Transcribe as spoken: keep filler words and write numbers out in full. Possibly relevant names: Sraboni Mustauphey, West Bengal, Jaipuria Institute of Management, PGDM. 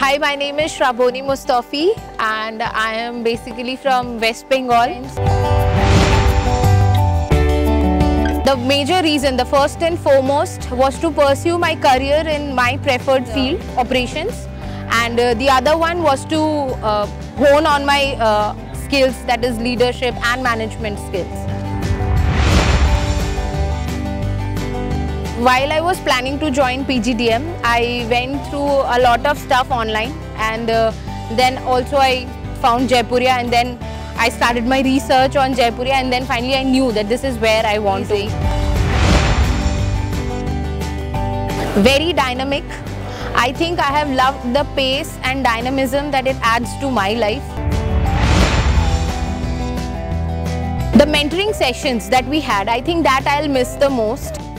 Hi, my name is Sraboni Mustauphey and I am basically from West Bengal. The major reason, the first and foremost, was to pursue my career in my preferred field, operations, and uh, the other one was to uh, hone on my uh, skills, that is leadership and management skills. While I was planning to join P G D M, I went through a lot of stuff online, and uh, then also I found Jaipuria, and then I started my research on Jaipuria, and then finally I knew that this is where I want to be. Very dynamic. I think I have loved the pace and dynamism that it adds to my life. The mentoring sessions that we had, I think that I'll miss the most.